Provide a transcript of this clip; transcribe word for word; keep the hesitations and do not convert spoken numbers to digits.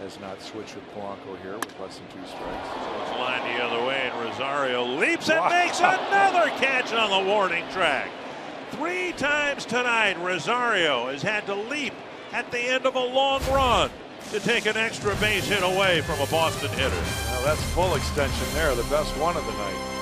has not switched with Polanco here with less than two strikes. So it's lined the other way, and Rosario leaps and wow. makes another catch on the warning track. Three times tonight, Rosario has had to leap at the end of a long run to take an extra base hit away from a Boston hitter. Now that's full extension there, the best one of the night.